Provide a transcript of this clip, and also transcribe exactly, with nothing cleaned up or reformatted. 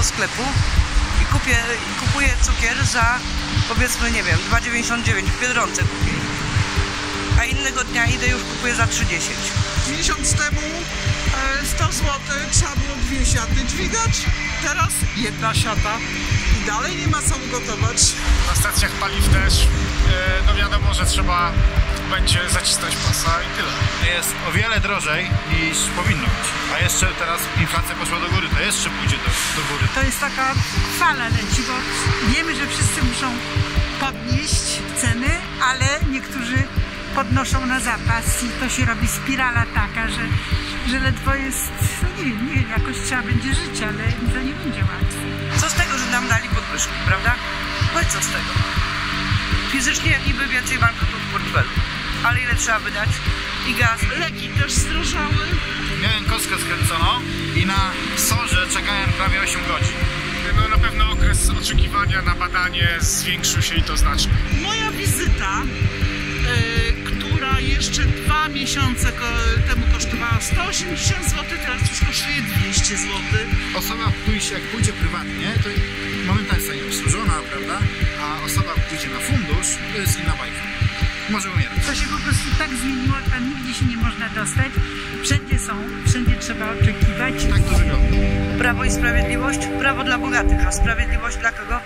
do sklepu i kupię, kupuję cukier za, powiedzmy, nie wiem, dwa dziewięćdziesiąt dziewięć w Biedronce kupię. A innego dnia idę już kupuję za trzy dziesięć. Miesiąc temu sto złotych trzeba było dwie siaty dźwigać, teraz jedna siata i dalej nie ma co ugotować. Na stacjach paliw też, no wiadomo, że trzeba będzie zacisnąć pasa i tyle. Jest o wiele drożej niż powinno być, a jeszcze teraz inflacja poszła do góry, to jeszcze pójdzie do, do góry. To jest taka fala leci, bo wiemy, że wszyscy muszą podnieść ceny, ale niektórzy podnoszą na zapas i to się robi spirala taka, że, że ledwo jest, no nie wiem, nie wiem, jakoś trzeba będzie żyć, ale to nie będzie łatwo. Co z tego, że nam dali podwyżki, prawda? No i co z tego? Fizycznie niby więcej mam tu w portfelu, ale ile trzeba wydać? I gaz, leki też zdrożały. Miałem kostkę skręconą i na sorze czekałem prawie osiem godzin. No na pewno okres oczekiwania na badanie zwiększył się i to znacznie. Moja wizyta, która jeszcze dwa miesiące temu kosztowała sto osiemdziesiąt złotych, teraz już kosztuje dwieście złotych. Osoba, jak pójdzie prywatnie, to momentami jest obsłużona, prawda? A osoba, która pójdzie na fundusz, to jest inna bajka. Może umierać. To się po prostu tak zmieniło, tam nigdzie się nie można dostać. Wszędzie są, wszędzie trzeba oczekiwać. Tak to wygląda. Prawo i sprawiedliwość? Prawo dla bogatych, a sprawiedliwość dla kogo?